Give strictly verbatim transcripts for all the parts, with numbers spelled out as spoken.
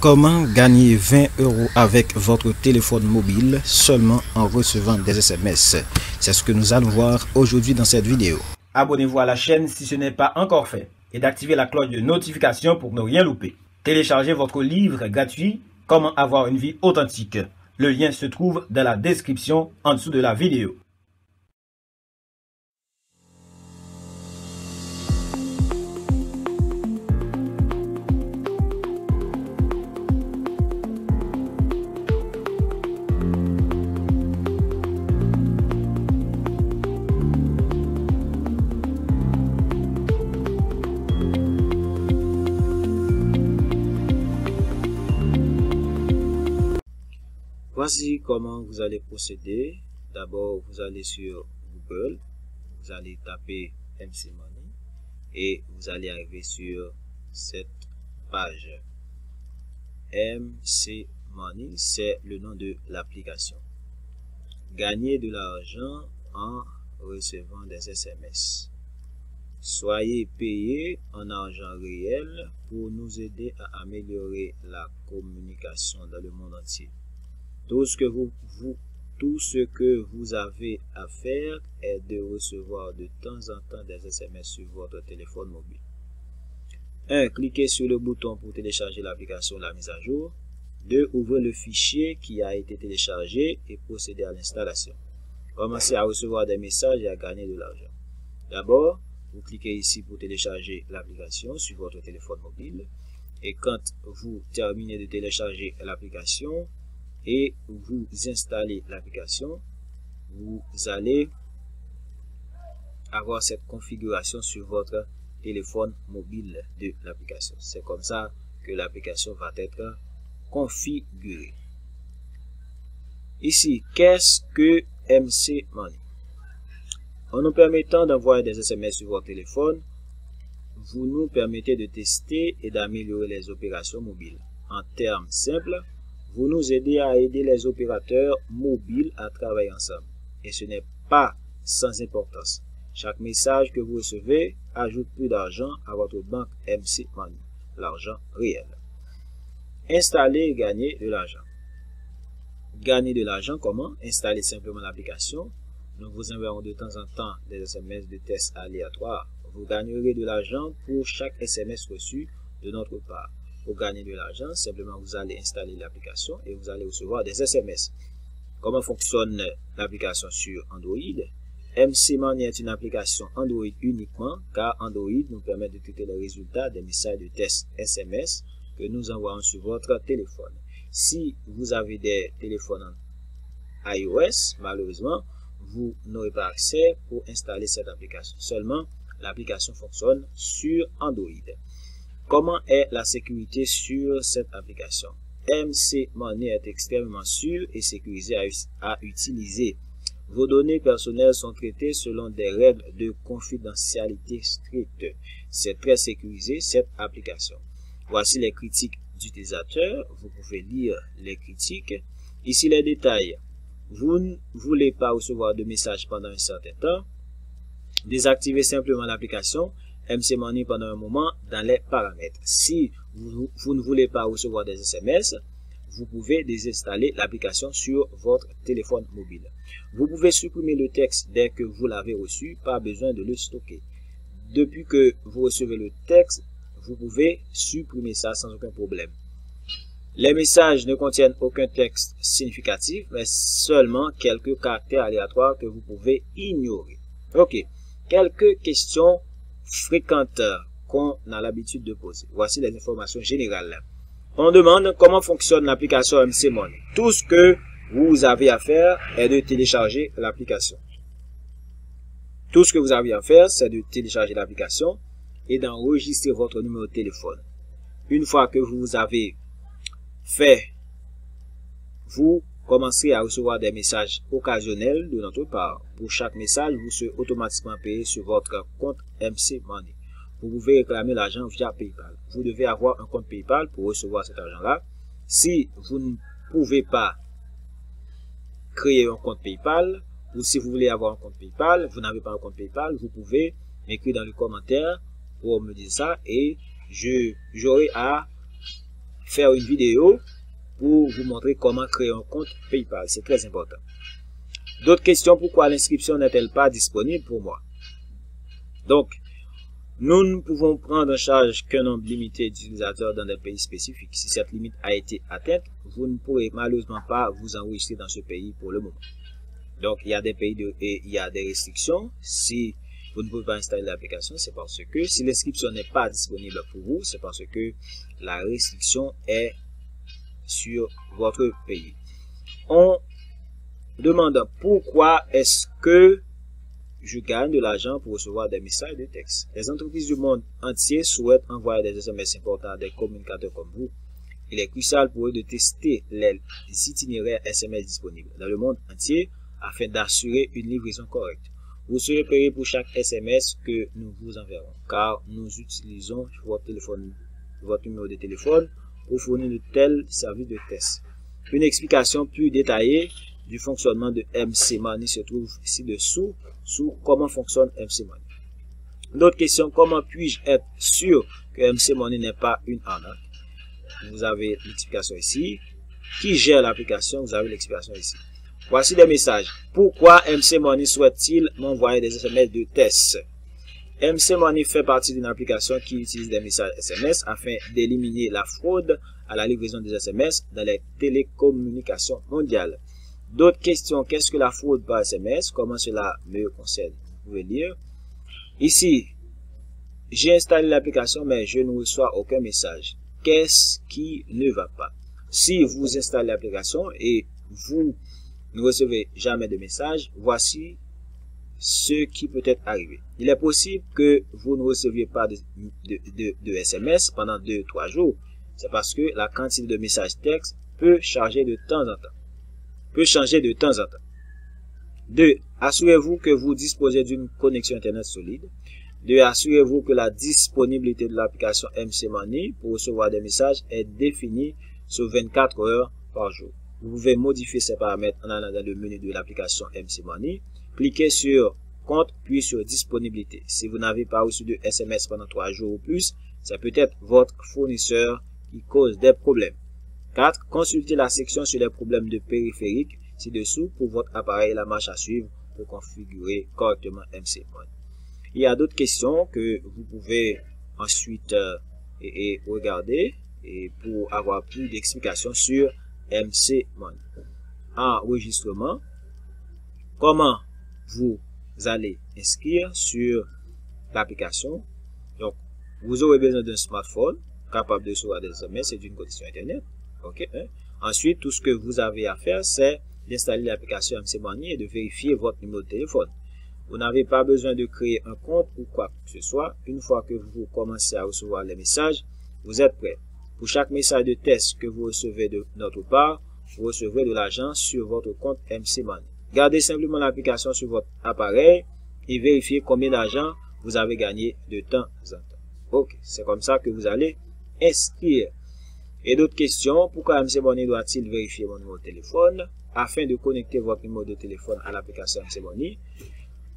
Comment gagner vingt euros avec votre téléphone mobile seulement en recevant des S M S? C'est ce que nous allons voir aujourd'hui dans cette vidéo. Abonnez-vous à la chaîne si ce n'est pas encore fait et d'activer la cloche de notification pour ne rien louper. Téléchargez votre livre gratuit « Comment avoir une vie authentique ». Le lien se trouve dans la description en dessous de la vidéo. Voici comment vous allez procéder. D'abord, vous allez sur Google, vous allez taper M C Money et vous allez arriver sur cette page. M C Money, c'est le nom de l'application. Gagnez de l'argent en recevant des S M S. Soyez payé en argent réel pour nous aider à améliorer la communication dans le monde entier. Tout ce, que vous, vous, tout ce que vous avez à faire est de recevoir de temps en temps des S M S sur votre téléphone mobile. un Cliquez sur le bouton pour télécharger l'application La Mise à Jour. deux Ouvrez le fichier qui a été téléchargé et procédez à l'installation. Commencez à recevoir des messages et à gagner de l'argent. D'abord, vous cliquez ici pour télécharger l'application sur votre téléphone mobile. Et quand vous terminez de télécharger l'application, et vous installez l'application, vous allez avoir cette configuration sur votre téléphone mobile de l'application. C'est comme ça que l'application va être configurée. Ici, qu'est-ce que M C Money? En nous permettant d'envoyer des S M S sur votre téléphone, vous nous permettez de tester et d'améliorer les opérations mobiles. En termes simples, vous nous aidez à aider les opérateurs mobiles à travailler ensemble. Et ce n'est pas sans importance. Chaque message que vous recevez ajoute plus d'argent à votre banque M C Money, l'argent réel. Installer et gagner de l'argent. Gagner de l'argent, comment? Installez simplement l'application. Nous vous enverrons de temps en temps des S M S de tests aléatoires. Vous gagnerez de l'argent pour chaque S M S reçu de notre part. Pour gagner de l'argent, simplement vous allez installer l'application et vous allez recevoir des S M S. Comment fonctionne l'application sur Android? M C Money est une application Android uniquement car Android nous permet de traiter les résultats des messages de test S M S que nous envoyons sur votre téléphone. Si vous avez des téléphones iOS, malheureusement, vous n'aurez pas accès pour installer cette application. Seulement, l'application fonctionne sur Android. Comment est la sécurité sur cette application? M C Money est extrêmement sûr et sécurisé à, à utiliser. Vos données personnelles sont traitées selon des règles de confidentialité strictes. C'est très sécurisé cette application. Voici les critiques d'utilisateurs. Vous pouvez lire les critiques. Ici les détails. Vous ne voulez pas recevoir de messages pendant un certain temps. Désactivez simplement l'application M C Money pendant un moment dans les paramètres. Si vous, vous ne voulez pas recevoir des S M S, vous pouvez désinstaller l'application sur votre téléphone mobile. Vous pouvez supprimer le texte dès que vous l'avez reçu, pas besoin de le stocker. Depuis que vous recevez le texte, vous pouvez supprimer ça sans aucun problème. Les messages ne contiennent aucun texte significatif, mais seulement quelques caractères aléatoires que vous pouvez ignorer. Ok, quelques questions fréquentes qu'on a l'habitude de poser. Voici les informations générales. On demande comment fonctionne l'application M C Money. Tout ce que vous avez à faire est de télécharger l'application. Tout ce que vous avez à faire, c'est de télécharger l'application et d'enregistrer votre numéro de téléphone. Une fois que vous avez fait, vous commencerez à recevoir des messages occasionnels de notre part. Pour chaque message, vous serez automatiquement payé sur votre compte M C Money. Vous pouvez réclamer l'argent via PayPal. Vous devez avoir un compte PayPal pour recevoir cet argent-là. Si vous ne pouvez pas créer un compte PayPal, ou si vous voulez avoir un compte PayPal, vous n'avez pas un compte PayPal, vous pouvez m'écrire dans les commentaires pour me dire ça et je j'aurai à faire une vidéo pour vous montrer comment créer un compte PayPal. C'est très important. D'autres questions, pourquoi l'inscription n'est-elle pas disponible pour moi? Donc, nous ne pouvons prendre en charge qu'un nombre limité d'utilisateurs dans des pays spécifiques. Si cette limite a été atteinte, vous ne pourrez malheureusement pas vous enregistrer dans ce pays pour le moment. Donc, il y a des pays de, et il y a des restrictions. Si vous ne pouvez pas installer l'application, c'est parce que si l'inscription n'est pas disponible pour vous, c'est parce que la restriction est sur votre pays. On demande pourquoi est-ce que je gagne de l'argent pour recevoir des messages de texte. Les entreprises du monde entier souhaitent envoyer des S M S importants à des communicateurs comme vous. Il est crucial pour eux de tester les itinéraires S M S disponibles dans le monde entier afin d'assurer une livraison correcte. Vous serez payé pour chaque S M S que nous vous enverrons, car nous utilisons votre téléphone, votre numéro de téléphone pour fournir de tels services de test. Une explication plus détaillée du fonctionnement de M C Money se trouve ci-dessous, sous comment fonctionne M C Money. D'autres questions, comment puis-je être sûr que M C Money n'est pas une arnaque? Vous avez l'explication ici. Qui gère l'application? Vous avez l'explication ici. Voici des messages. Pourquoi M C Money souhaite-t-il m'envoyer des S M S de test? M C Money fait partie d'une application qui utilise des messages S M S afin d'éliminer la fraude à la livraison des S M S dans les télécommunications mondiales. D'autres questions, qu'est-ce que la fraude par S M S? Comment cela me concerne? Vous pouvez lire. Ici, j'ai installé l'application, mais je ne reçois aucun message. Qu'est-ce qui ne va pas? Si vous installez l'application et vous ne recevez jamais de message, voici ce qui peut être arrivé. Il est possible que vous ne receviez pas de, de, de, de S M S pendant deux à trois jours. C'est parce que la quantité de messages texte peut changer de temps en temps. peut changer de temps en temps. deux. Assurez-vous que vous disposez d'une connexion Internet solide. deux. Assurez-vous que la disponibilité de l'application M C Money pour recevoir des messages est définie sur vingt-quatre heures par jour. Vous pouvez modifier ces paramètres en allant dans le menu de l'application M C Money. Cliquez sur Compte puis sur Disponibilité. Si vous n'avez pas reçu de S M S pendant trois jours ou plus, c'est peut-être votre fournisseur qui cause des problèmes. quatre. Consultez la section sur les problèmes de périphérique ci-dessous pour votre appareil et la marche à suivre pour configurer correctement M C Money. Il y a d'autres questions que vous pouvez ensuite euh, et, et regarder et pour avoir plus d'explications sur M C Money. Enregistrement. Comment vous allez inscrire sur l'application? Donc, vous aurez besoin d'un smartphone capable de recevoir des S M S et d'une connexion Internet. Okay, hein? Ensuite, tout ce que vous avez à faire, c'est d'installer l'application M C Money et de vérifier votre numéro de téléphone. Vous n'avez pas besoin de créer un compte ou quoi que ce soit. Une fois que vous commencez à recevoir les messages, vous êtes prêt. Pour chaque message de test que vous recevez de notre part, vous recevrez de l'argent sur votre compte M C Money. Gardez simplement l'application sur votre appareil et vérifiez combien d'argent vous avez gagné de temps en temps. Ok, c'est comme ça que vous allez inscrire. Et d'autres questions, pourquoi M C Money doit-il vérifier mon numéro de téléphone? Afin de connecter votre numéro de téléphone à l'application M C Money,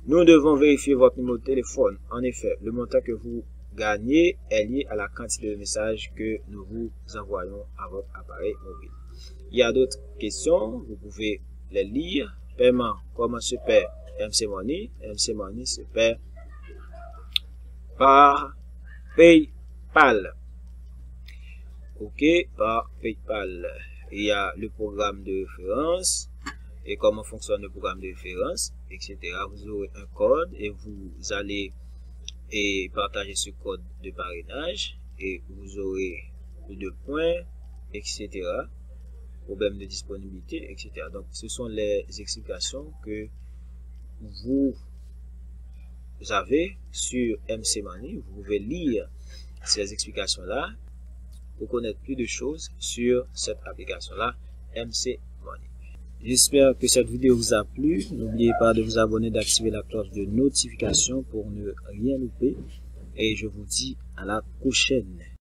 nous devons vérifier votre numéro de téléphone. En effet, le montant que vous gagnez est lié à la quantité de messages que nous vous envoyons à votre appareil mobile. Il y a d'autres questions, vous pouvez les lire. Paiement, comment se paie M C Money? M C Money se paie par PayPal. Ok, par PayPal. Il y a le programme de référence et comment fonctionne le programme de référence, et cetera. Vous aurez un code et vous allez et partager ce code de parrainage et vous aurez deux points, et cetera. Problème de disponibilité, et cetera. Donc, ce sont les explications que vous avez sur M C Money. Vous pouvez lire ces explications-là pour connaître plus de choses sur cette application-là, M C Money. J'espère que cette vidéo vous a plu. N'oubliez pas de vous abonner, d'activer la cloche de notification pour ne rien louper. Et je vous dis à la prochaine.